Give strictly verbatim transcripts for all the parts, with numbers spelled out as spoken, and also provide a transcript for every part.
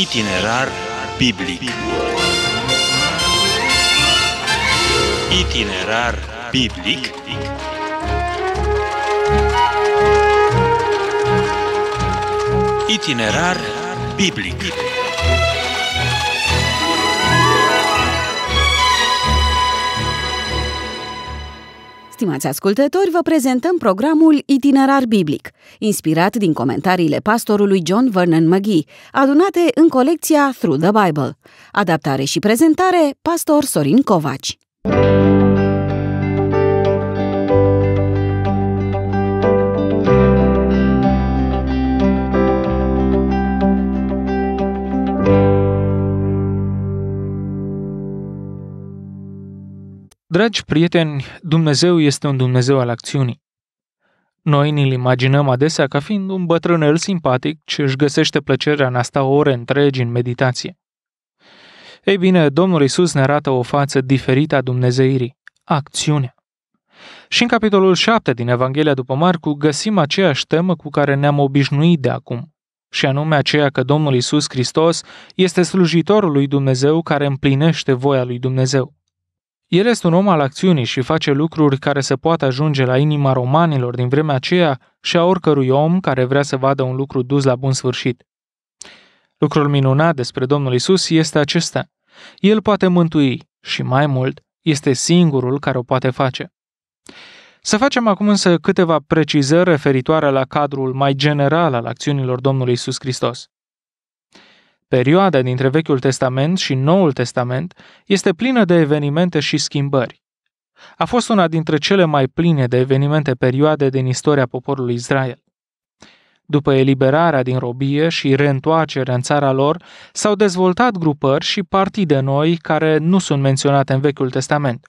Itinerar Biblic. Itinerar Biblic. Itinerar Biblic. Stimați ascultători, vă prezentăm programul Itinerar Biblic, inspirat din comentariile pastorului John Vernon McGee, adunate în colecția Through the Bible. Adaptare și prezentare, pastor Sorin Covaci. Dragi prieteni, Dumnezeu este un Dumnezeu al acțiunii. Noi ne-l imaginăm adesea ca fiind un bătrânel simpatic ce își găsește plăcerea în a sta ore întregi în meditație. Ei bine, Domnul Iisus ne arată o față diferită a dumnezeirii, acțiunea. Și în capitolul șapte din Evanghelia după Marcu găsim aceeași temă cu care ne-am obișnuit de acum, și anume aceea că Domnul Iisus Hristos este slujitorul lui Dumnezeu care împlinește voia lui Dumnezeu. El este un om al acțiunii și face lucruri care se poate ajunge la inima romanilor din vremea aceea și a oricărui om care vrea să vadă un lucru dus la bun sfârșit. Lucrul minunat despre Domnul Iisus este acesta. El poate mântui și, mai mult, este singurul care o poate face. Să facem acum însă câteva precizări referitoare la cadrul mai general al acțiunilor Domnului Iisus Hristos. Perioada dintre Vechiul Testament și Noul Testament este plină de evenimente și schimbări. A fost una dintre cele mai pline de evenimente perioade din istoria poporului Israel. După eliberarea din robie și reîntoarcerea în țara lor, s-au dezvoltat grupări și partide noi care nu sunt menționate în Vechiul Testament.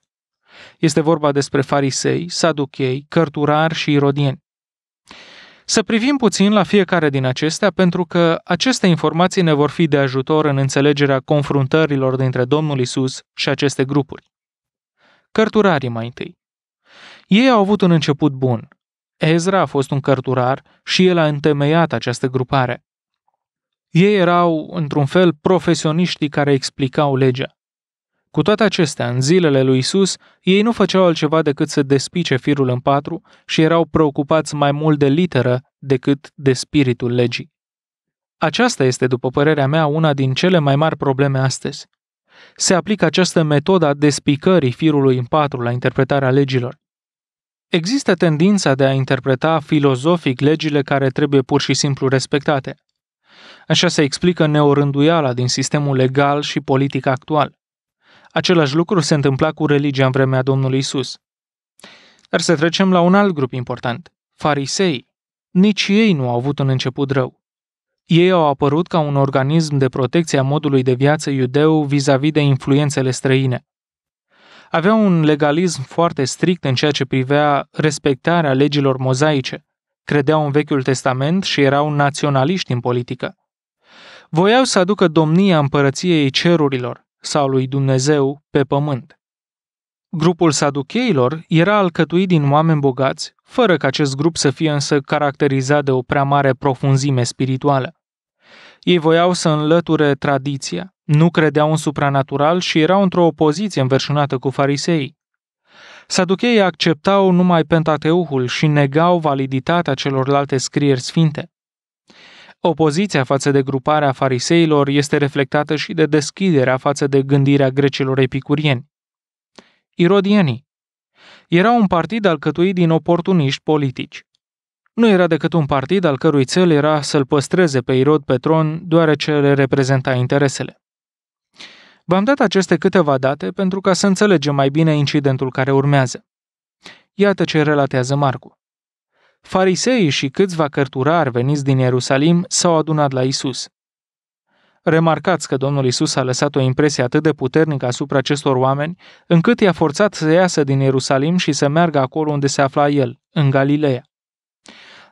Este vorba despre farisei, saduchei, cărturari și irodieni. Să privim puțin la fiecare din acestea, pentru că aceste informații ne vor fi de ajutor în înțelegerea confruntărilor dintre Domnul Iisus și aceste grupuri. Cărturarii mai întâi. Ei au avut un început bun. Ezra a fost un cărturar și el a întemeiat această grupare. Ei erau, într-un fel, profesioniștii care explicau legea. Cu toate acestea, în zilele lui Iisus, ei nu făceau altceva decât să despice firul în patru și erau preocupați mai mult de literă decât de spiritul legii. Aceasta este, după părerea mea, una din cele mai mari probleme astăzi. Se aplică această metodă a despicării firului în patru la interpretarea legilor. Există tendința de a interpreta filozofic legile care trebuie pur și simplu respectate. Așa se explică neorânduiala din sistemul legal și politic actual. Același lucru se întâmpla cu religia în vremea Domnului Iisus. Dar să trecem la un alt grup important, farisei. Nici ei nu au avut un început rău. Ei au apărut ca un organism de protecție a modului de viață iudeu vis-a-vis de influențele străine. Aveau un legalism foarte strict în ceea ce privea respectarea legilor mozaice, credeau în Vechiul Testament și erau naționaliști în politică. Voiau să aducă domnia împărăției cerurilor sau lui Dumnezeu pe pământ. Grupul saducheilor era alcătuit din oameni bogați, fără ca acest grup să fie însă caracterizat de o prea mare profunzime spirituală. Ei voiau să înlăture tradiția, nu credeau în supranatural și erau într-o opoziție înverșunată cu fariseii. Saducheii acceptau numai Pentateuhul și negau validitatea celorlalte scrieri sfinte. Opoziția față de gruparea fariseilor este reflectată și de deschiderea față de gândirea grecilor epicurieni. Irodienii erau un partid alcătuit din oportuniști politici. Nu era decât un partid al cărui țel era să-l păstreze pe Irod pe tron, deoarece le reprezenta interesele. V-am dat aceste câteva date pentru ca să înțelegem mai bine incidentul care urmează. Iată ce relatează Marcu. Fariseii și câțiva cărturari veniți din Ierusalim s-au adunat la Iisus. Remarcați că Domnul Iisus a lăsat o impresie atât de puternică asupra acestor oameni, încât i-a forțat să iasă din Ierusalim și să meargă acolo unde se afla el, în Galileea.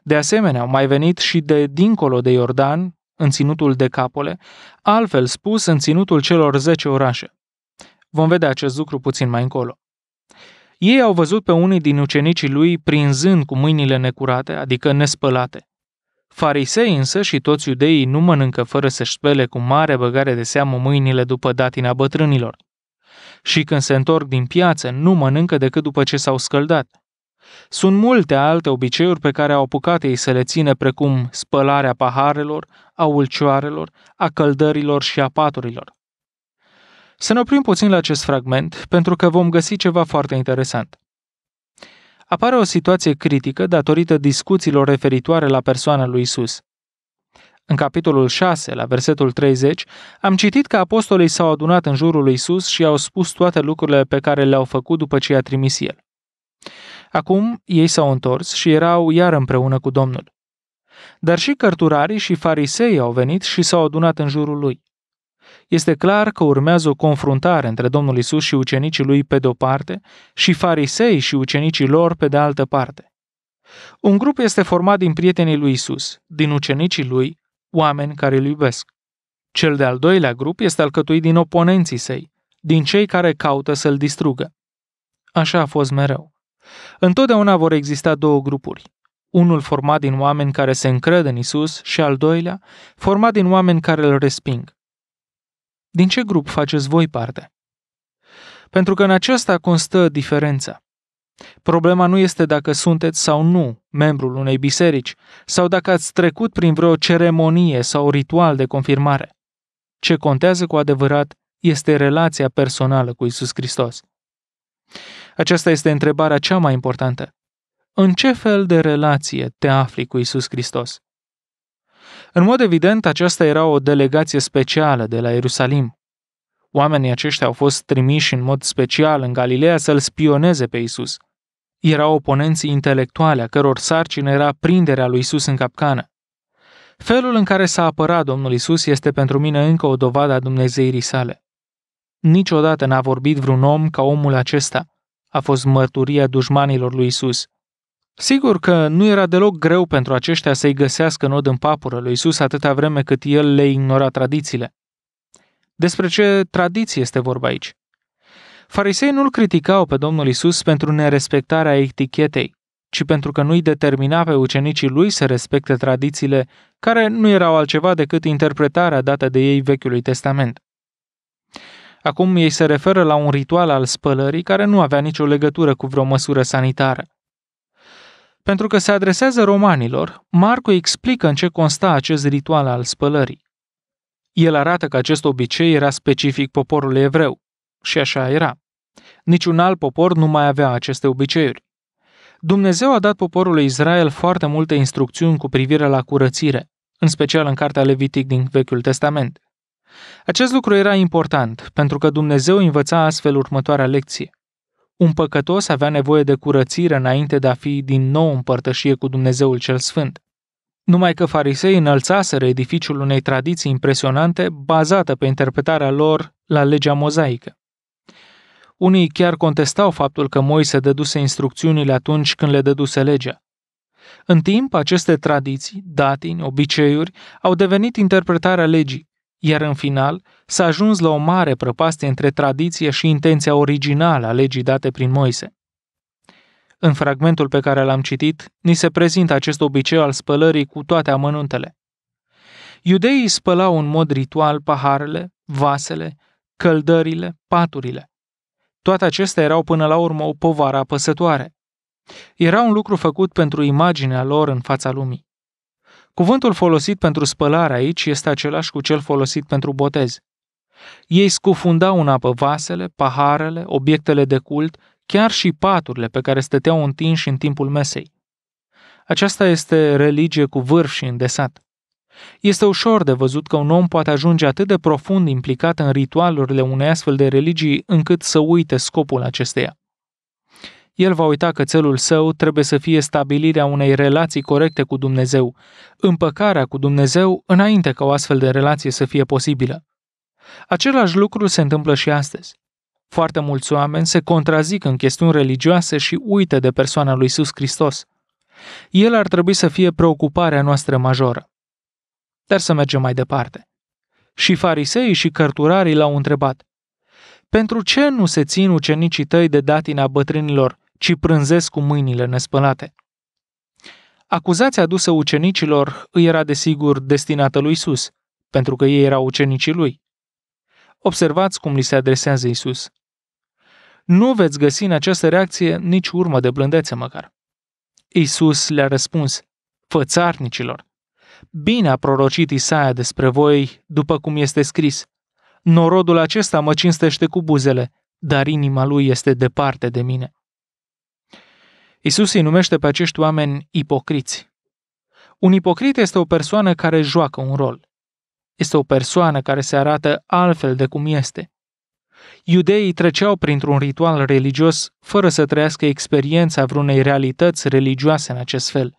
De asemenea, au mai venit și de dincolo de Iordan, în ținutul Decapole, altfel spus în ținutul celor zece orașe. Vom vedea acest lucru puțin mai încolo. Ei au văzut pe unii din ucenicii lui prinzând cu mâinile necurate, adică nespălate. Farisei însă și toți iudeii nu mănâncă fără să-și spele cu mare băgare de seamă mâinile după datina bătrânilor. Și când se întorc din piață, nu mănâncă decât după ce s-au scăldat. Sunt multe alte obiceiuri pe care au apucat ei să le țină, precum spălarea paharelor, a ulcioarelor, a căldărilor și a paturilor. Să ne oprim puțin la acest fragment, pentru că vom găsi ceva foarte interesant. Apare o situație critică datorită discuțiilor referitoare la persoana lui Isus. În capitolul șase, la versetul treizeci, am citit că apostolii s-au adunat în jurul lui Isus și i-au spus toate lucrurile pe care le-au făcut după ce i-a trimis el. Acum ei s-au întors și erau iar împreună cu Domnul. Dar și cărturarii și farisei au venit și s-au adunat în jurul lui. Este clar că urmează o confruntare între Domnul Isus și ucenicii lui pe de-o parte și farisei și ucenicii lor pe de altă parte. Un grup este format din prietenii lui Isus, din ucenicii lui, oameni care îl iubesc. Cel de-al doilea grup este alcătuit din oponenții săi, din cei care caută să-l distrugă. Așa a fost mereu. Întotdeauna vor exista două grupuri. Unul format din oameni care se încred în Isus și al doilea format din oameni care îl resping. Din ce grup faceți voi parte? Pentru că în aceasta constă diferența. Problema nu este dacă sunteți sau nu membrul unei biserici sau dacă ați trecut prin vreo ceremonie sau ritual de confirmare. Ce contează cu adevărat este relația personală cu Iisus Hristos. Aceasta este întrebarea cea mai importantă. În ce fel de relație te afli cu Iisus Hristos? În mod evident, aceasta era o delegație specială de la Ierusalim. Oamenii aceștia au fost trimiși în mod special în Galileea să-l spioneze pe Isus. Erau oponenții intelectuali a căror sarcină era prinderea lui Isus în capcană. Felul în care s-a apărat Domnul Isus este pentru mine încă o dovadă a dumnezeirii sale. Niciodată n-a vorbit vreun om ca omul acesta. A fost mărturia dușmanilor lui Isus. Sigur că nu era deloc greu pentru aceștia să-i găsească nod în papură lui Isus atâta vreme cât el le ignora tradițiile. Despre ce tradiție este vorba aici? Farisei nu-l criticau pe Domnul Isus pentru nerespectarea etichetei, ci pentru că nu-i determina pe ucenicii lui să respecte tradițiile care nu erau altceva decât interpretarea dată de ei Vechiului Testament. Acum ei se referă la un ritual al spălării care nu avea nicio legătură cu vreo măsură sanitară. Pentru că se adresează romanilor, Marcu explică în ce consta acest ritual al spălării. El arată că acest obicei era specific poporului evreu. Și așa era. Niciun alt popor nu mai avea aceste obiceiuri. Dumnezeu a dat poporului Israel foarte multe instrucțiuni cu privire la curățire, în special în cartea Levitic din Vechiul Testament. Acest lucru era important, pentru că Dumnezeu învăța astfel următoarea lecție. Un păcătos avea nevoie de curățire înainte de a fi din nou împărtășie cu Dumnezeul cel Sfânt. Numai că farisei înălțaseră edificiul unei tradiții impresionante bazată pe interpretarea lor la legea mozaică. Unii chiar contestau faptul că Moise dăduse instrucțiunile atunci când le dăduse legea. În timp, aceste tradiții, datini, obiceiuri, au devenit interpretarea legii, iar în final s-a ajuns la o mare prăpastie între tradiție și intenția originală a legii date prin Moise. În fragmentul pe care l-am citit, ni se prezintă acest obicei al spălării cu toate amănuntele. Iudeii spălau în mod ritual paharele, vasele, căldările, paturile. Toate acestea erau până la urmă o povară apăsătoare. Era un lucru făcut pentru imaginea lor în fața lumii. Cuvântul folosit pentru spălare aici este același cu cel folosit pentru botez. Ei scufundau în apă vasele, paharele, obiectele de cult, chiar și paturile pe care stăteau întinși în timpul mesei. Aceasta este religie cu vârf și îndesat. Este ușor de văzut că un om poate ajunge atât de profund implicat în ritualurile unei astfel de religii încât să uite scopul acesteia. El va uita că țelul său trebuie să fie stabilirea unei relații corecte cu Dumnezeu, împăcarea cu Dumnezeu înainte ca o astfel de relație să fie posibilă. Același lucru se întâmplă și astăzi. Foarte mulți oameni se contrazic în chestiuni religioase și uită de persoana lui Iisus Hristos. El ar trebui să fie preocuparea noastră majoră. Dar să mergem mai departe. Și fariseii și cărturarii l-au întrebat: pentru ce nu se țin ucenicii tăi de datina bătrânilor, ci prânzesc cu mâinile nespălate? Acuzația adusă ucenicilor îi era desigur destinată lui Isus, pentru că ei erau ucenicii lui. Observați cum li se adresează Isus. Nu veți găsi în această reacție nici urmă de blândețe măcar. Isus le-a răspuns, fățarnicilor, bine a prorocit Isaia despre voi, după cum este scris, norodul acesta mă cinstește cu buzele, dar inima lui este departe de mine. Isus îi numește pe acești oameni ipocriți. Un ipocrit este o persoană care joacă un rol. Este o persoană care se arată altfel de cum este. Iudeii treceau printr-un ritual religios fără să trăiască experiența vreunei realități religioase în acest fel.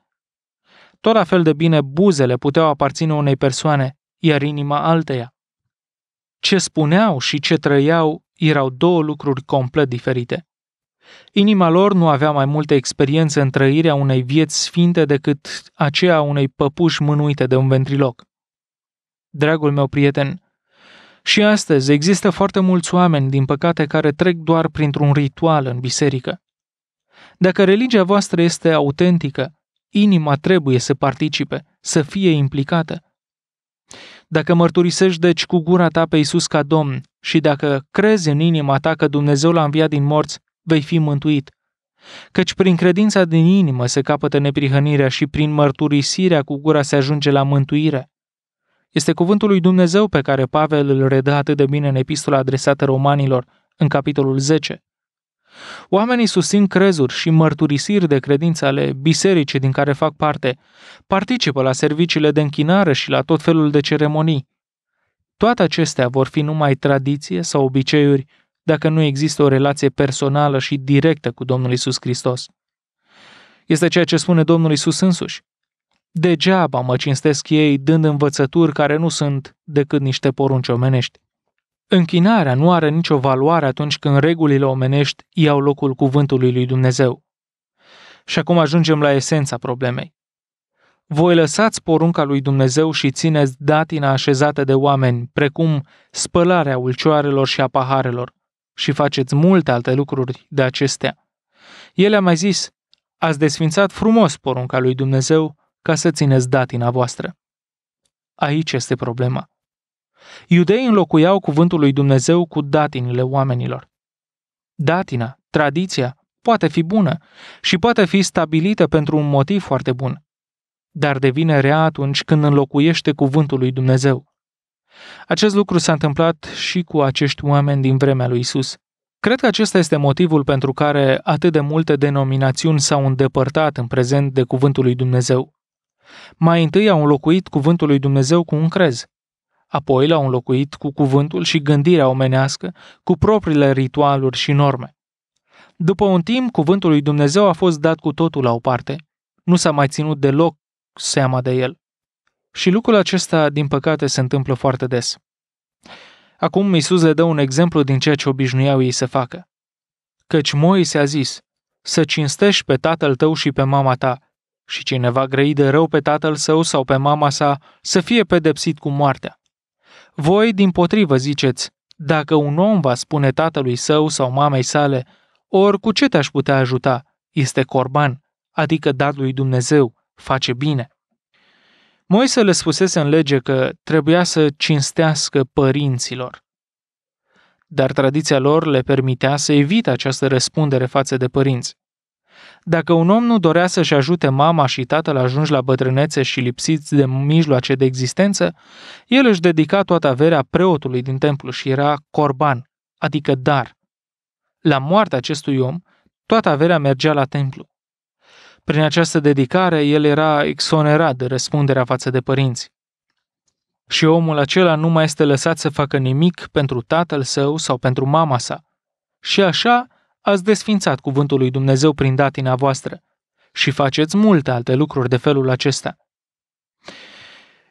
Tot la fel de bine buzele puteau aparține unei persoane, iar inima alteia. Ce spuneau și ce trăiau erau două lucruri complet diferite. Inima lor nu avea mai multă experiență în trăirea unei vieți sfinte decât aceea unei păpuși mânuite de un ventriloc. Dragul meu prieten, și astăzi există foarte mulți oameni, din păcate, care trec doar printr-un ritual în biserică. Dacă religia voastră este autentică, inima trebuie să participe, să fie implicată. Dacă mărturisești deci cu gura ta pe Iisus ca Domn și dacă crezi în inima ta că Dumnezeu l-a înviat din morți, vei fi mântuit. Căci prin credința din inimă se capătă neprihănirea și prin mărturisirea cu gura se ajunge la mântuire. Este cuvântul lui Dumnezeu pe care Pavel îl redă atât de bine în epistola adresată Romanilor, în capitolul zece. Oamenii susțin crezuri și mărturisiri de credință ale bisericii din care fac parte, participă la serviciile de închinare și la tot felul de ceremonii. Toate acestea vor fi numai tradiție sau obiceiuri dacă nu există o relație personală și directă cu Domnul Iisus Hristos. Este ceea ce spune Domnul Iisus însuși. Degeaba mă cinstesc ei dând învățături care nu sunt decât niște porunci omenești. Închinarea nu are nicio valoare atunci când regulile omenești iau locul cuvântului lui Dumnezeu. Și acum ajungem la esența problemei. Voi lăsați porunca lui Dumnezeu și țineți datina așezată de oameni, precum spălarea ulcioarelor și a paharelor, și faceți multe alte lucruri de acestea. El a mai zis, ați desfințat frumos porunca lui Dumnezeu ca să țineți datina voastră. Aici este problema. Iudeii înlocuiau cuvântul lui Dumnezeu cu datinile oamenilor. Datina, tradiția, poate fi bună și poate fi stabilită pentru un motiv foarte bun, dar devine rea atunci când înlocuiește cuvântul lui Dumnezeu. Acest lucru s-a întâmplat și cu acești oameni din vremea lui Isus. Cred că acesta este motivul pentru care atât de multe denominațiuni s-au îndepărtat în prezent de cuvântul lui Dumnezeu. Mai întâi au înlocuit cuvântul lui Dumnezeu cu un crez. Apoi l-au înlocuit cu cuvântul și gândirea omenească, cu propriile ritualuri și norme. După un timp, cuvântul lui Dumnezeu a fost dat cu totul la o parte. Nu s-a mai ținut deloc seama de el. Și lucrul acesta, din păcate, se întâmplă foarte des. Acum Iisus le dă un exemplu din ceea ce obișnuiau ei să facă. Căci Moise a zis, să cinstești pe tatăl tău și pe mama ta, și cineva grăi de rău pe tatăl său sau pe mama sa să fie pedepsit cu moartea. Voi, dimpotrivă, ziceți, dacă un om va spune tatălui său sau mamei sale, ori cu ce te-aș putea ajuta, este corban, adică dat lui Dumnezeu, face bine. Moise le spusese în lege că trebuia să cinstească părinților, dar tradiția lor le permitea să evite această răspundere față de părinți. Dacă un om nu dorea să-și ajute mama și tatăl ajunși la bătrânețe și lipsiți de mijloace de existență, el își dedica toată averea preotului din templu și era corban, adică dar. La moartea acestui om, toată averea mergea la templu. Prin această dedicare, el era exonerat de răspunderea față de părinți. Și omul acela nu mai este lăsat să facă nimic pentru tatăl său sau pentru mama sa. Și așa, ați desfințat cuvântul lui Dumnezeu prin datina voastră și faceți multe alte lucruri de felul acesta.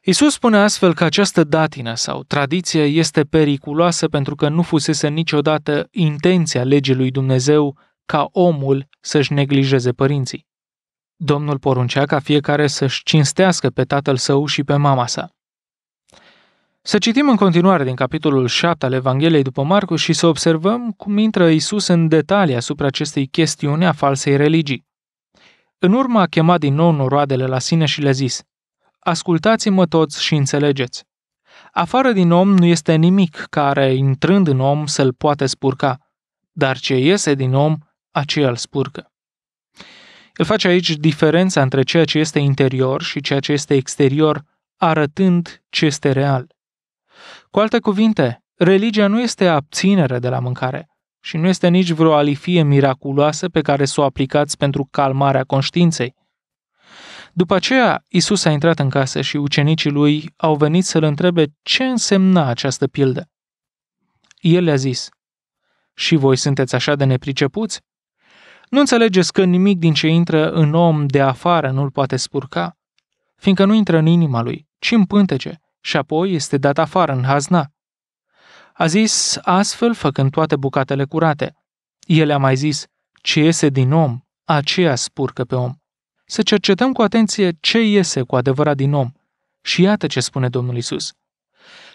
Iisus spune astfel că această datină sau tradiție este periculoasă pentru că nu fusese niciodată intenția legii lui Dumnezeu ca omul să-și neglijeze părinții. Domnul poruncea ca fiecare să-și cinstească pe tatăl său și pe mama sa. Să citim în continuare din capitolul șapte al Evangheliei după Marcu și să observăm cum intră Iisus în detalii asupra acestei chestiuni a falsei religii. În urmă a chemat din nou noroadele la sine și le-a zis: ascultați-mă toți și înțelegeți. Afară din om nu este nimic care, intrând în om, să-l poate spurca, dar ce iese din om, aceea îl spurcă. El face aici diferența între ceea ce este interior și ceea ce este exterior, arătând ce este real. Cu alte cuvinte, religia nu este abținere de la mâncare și nu este nici vreo alifie miraculoasă pe care să o aplicați pentru calmarea conștiinței. După aceea, Iisus a intrat în casă și ucenicii lui au venit să-l întrebe ce însemna această pildă. El le-a zis: și voi sunteți așa de nepricepuți? Nu înțelegeți că nimic din ce intră în om de afară nu-l poate spurca, fiindcă nu intră în inima lui, ci în pântece, și apoi este dat afară în hazna. A zis astfel, făcând toate bucatele curate. El a mai zis: ce iese din om, aceea spurcă pe om. Să cercetăm cu atenție ce iese cu adevărat din om. Și iată ce spune Domnul Iisus: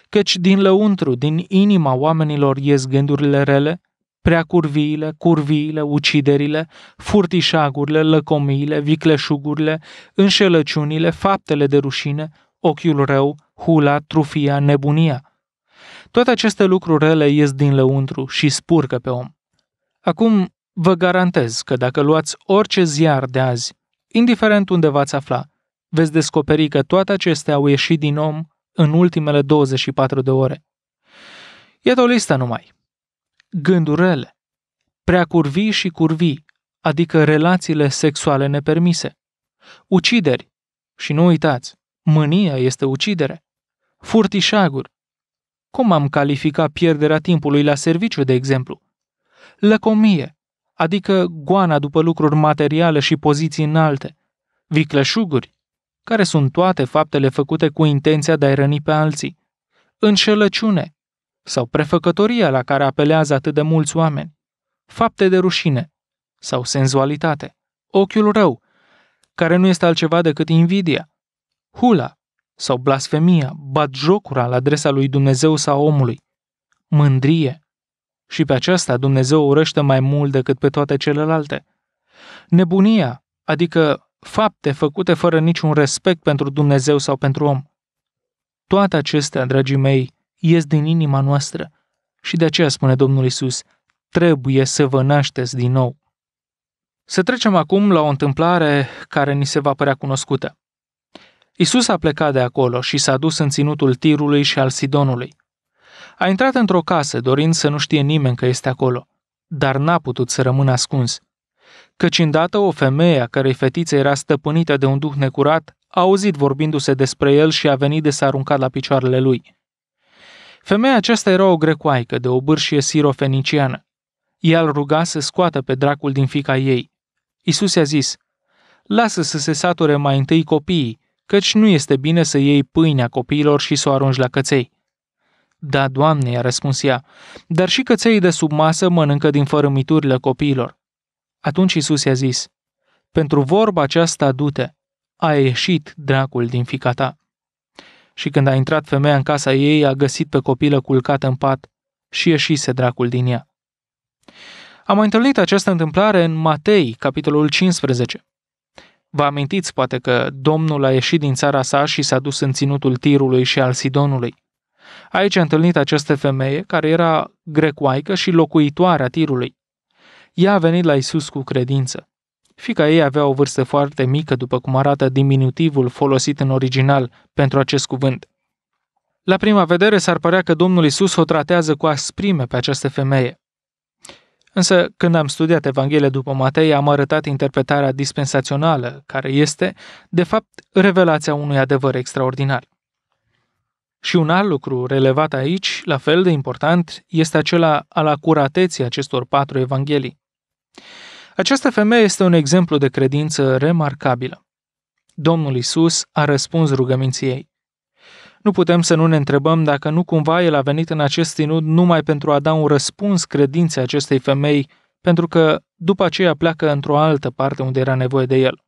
căci din lăuntru, din inima oamenilor ies gândurile rele, preacurviile, curviile, uciderile, furtișagurile, lăcomiile, vicleșugurile, înșelăciunile, faptele de rușine, ochiul rău, hula, trufia, nebunia. Toate aceste lucruri rele ies din lăuntru și spurcă pe om. Acum vă garantez că dacă luați orice ziar de azi, indiferent unde v-ați afla, veți descoperi că toate acestea au ieșit din om în ultimele douăzeci și patru de ore. Iată o listă numai. Gândurile, preacurvii și curvii, adică relațiile sexuale nepermise, ucideri, și nu uitați, mânia este ucidere, furtișaguri, cum am calificat pierderea timpului la serviciu, de exemplu, lăcomie, adică goana după lucruri materiale și poziții înalte, vicleșuguri, care sunt toate faptele făcute cu intenția de a-i răni pe alții, înșelăciune, sau prefăcătoria la care apelează atât de mulți oameni, fapte de rușine, sau senzualitate, ochiul rău, care nu este altceva decât invidia, hula, sau blasfemia, batjocura la adresa lui Dumnezeu sau omului, mândrie, și pe aceasta Dumnezeu urăște mai mult decât pe toate celelalte, nebunia, adică fapte făcute fără niciun respect pentru Dumnezeu sau pentru om. Toate acestea, dragii mei, ies din inima noastră și de aceea spune Domnul Iisus: trebuie să vă nașteți din nou. Să trecem acum la o întâmplare care ni se va părea cunoscută. Iisus a plecat de acolo și s-a dus în ținutul Tirului și al Sidonului. A intrat într-o casă dorind să nu știe nimeni că este acolo, dar n-a putut să rămână ascuns. Căci îndată o femeie a cărei fetiță era stăpânită de un duh necurat a auzit vorbindu-se despre el și a venit de s-a aruncat la picioarele lui. Femeia aceasta era o grecoaică de o bârșie sirofeniciană. Ea îl ruga să scoată pe dracul din fiica ei. Iisus i-a zis: lasă să se sature mai întâi copiii, căci nu este bine să iei pâinea copiilor și să o arunci la căței. Da, Doamne, i-a răspuns ea, dar și căței de sub masă mănâncă din fărâmiturile copiilor. Atunci Iisus i-a zis: pentru vorba aceasta du-te, a ieșit dracul din fiica ta. Și când a intrat femeia în casa ei, a găsit pe copilă culcată în pat și ieșise dracul din ea. Am mai întâlnit această întâmplare în Matei, capitolul cincisprezece. Vă amintiți poate că Domnul a ieșit din țara sa și s-a dus în ținutul Tirului și al Sidonului. Aici a întâlnit această femeie care era grecoaică și locuitoarea Tirului. Ea a venit la Iisus cu credință. Fiica ei avea o vârstă foarte mică, după cum arată diminutivul folosit în original pentru acest cuvânt. La prima vedere s-ar părea că Domnul Iisus o tratează cu asprime pe această femeie. Însă, când am studiat Evanghelia după Matei, am arătat interpretarea dispensațională, care este, de fapt, revelația unui adevăr extraordinar. Și un alt lucru relevat aici, la fel de important, este acela al acurateții acestor patru evanghelii. Această femeie este un exemplu de credință remarcabilă. Domnul Iisus a răspuns rugăminții ei. Nu putem să nu ne întrebăm dacă nu cumva el a venit în acest ținut numai pentru a da un răspuns credinței acestei femei, pentru că după aceea pleacă într-o altă parte unde era nevoie de el.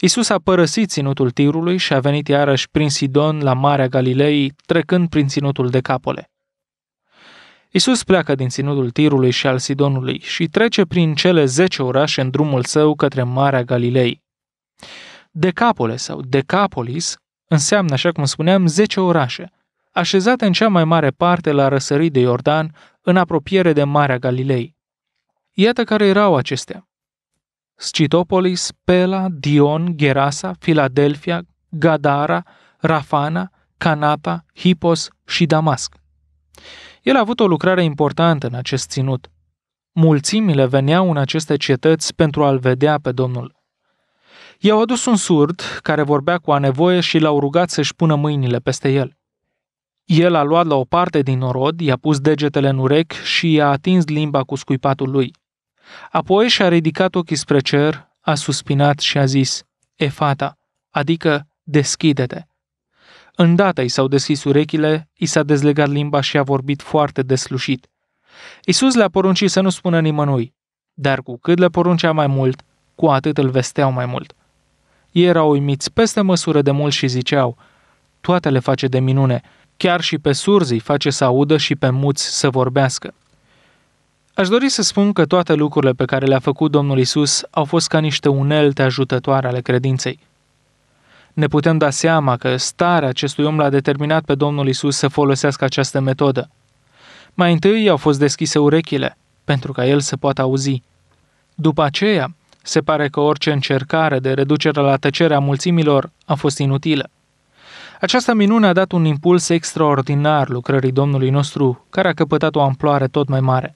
Iisus a părăsit ținutul Tirului și a venit iarăși prin Sidon la Marea Galilei, trecând prin ținutul Decapole. Iisus pleacă din ținutul Tirului și al Sidonului și trece prin cele zece orașe în drumul său către Marea Galilei. Decapole sau Decapolis înseamnă, așa cum spuneam, zece orașe, așezate în cea mai mare parte la răsărit de Iordan, în apropiere de Marea Galilei. Iată care erau acestea: Scitopolis, Pela, Dion, Gherasa, Filadelfia, Gadara, Rafana, Canapa, Hipos și Damasc. El a avut o lucrare importantă în acest ținut. Mulțimile veneau în aceste cetăți pentru a-L vedea pe Domnul. I-au adus un surd care vorbea cu anevoie și l-au rugat să-și pună mâinile peste el. El a luat la o parte din norod, i-a pus degetele în urechi și i-a atins limba cu scuipatul lui. Apoi și-a ridicat ochii spre cer, a suspinat și a zis: Efata, adică deschide-te. Îndată i s-au deschis urechile, i s-a dezlegat limba și a vorbit foarte deslușit. Iisus le-a poruncit să nu spună nimănui, dar cu cât le poruncea mai mult, cu atât îl vesteau mai mult. Ei erau uimiți peste măsură de mult și ziceau: toate le face de minune, chiar și pe surzi îi face să audă și pe muți să vorbească. Aș dori să spun că toate lucrurile pe care le-a făcut Domnul Iisus au fost ca niște unelte ajutătoare ale credinței. Ne putem da seama că starea acestui om l-a determinat pe Domnul Iisus să folosească această metodă. Mai întâi i-au fost deschise urechile, pentru ca el să poată auzi. După aceea, se pare că orice încercare de reducere la tăcerea mulțimilor a fost inutilă. Această minune a dat un impuls extraordinar lucrării Domnului nostru, care a căpătat o amploare tot mai mare.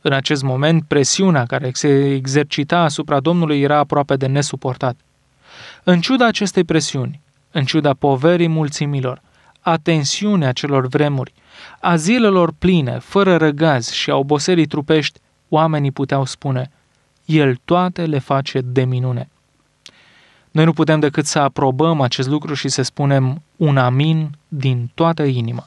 În acest moment, presiunea care se exercita asupra Domnului era aproape de nesuportat. În ciuda acestei presiuni, în ciuda poverii mulțimilor, a tensiunii acelor vremuri, a zilelor pline, fără răgaz și a oboserii trupești, oamenii puteau spune: El toate le face de minune. Noi nu putem decât să aprobăm acest lucru și să spunem un amin din toată inima.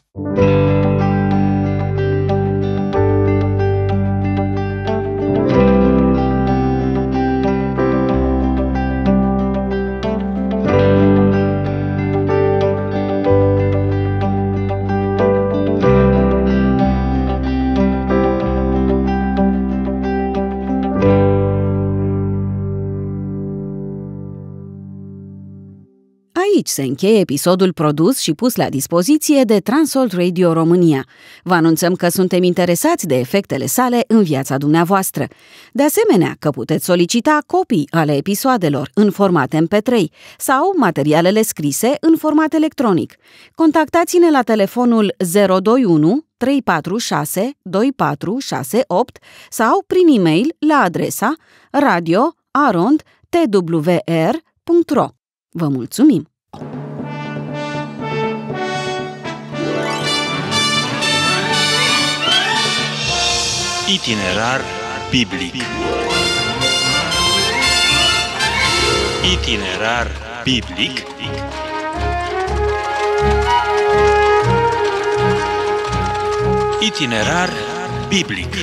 Aici se încheie episodul produs și pus la dispoziție de Transworld Radio România. Vă anunțăm că suntem interesați de efectele sale în viața dumneavoastră. De asemenea, că puteți solicita copii ale episoadelor în format M P trei sau materialele scrise în format electronic. Contactați-ne la telefonul zero doi unu, trei patru șase, doi patru șase opt sau prin e-mail la adresa radio arond t w r punct r o. Vă mulțumim! Itinerar biblic. Itinerar biblic Itinerar biblic